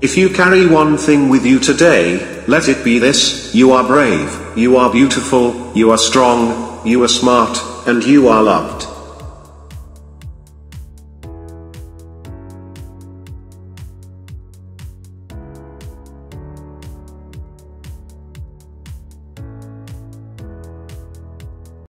If you carry one thing with you today, let it be this: you are brave, you are beautiful, you are strong, you are smart, and you are loved.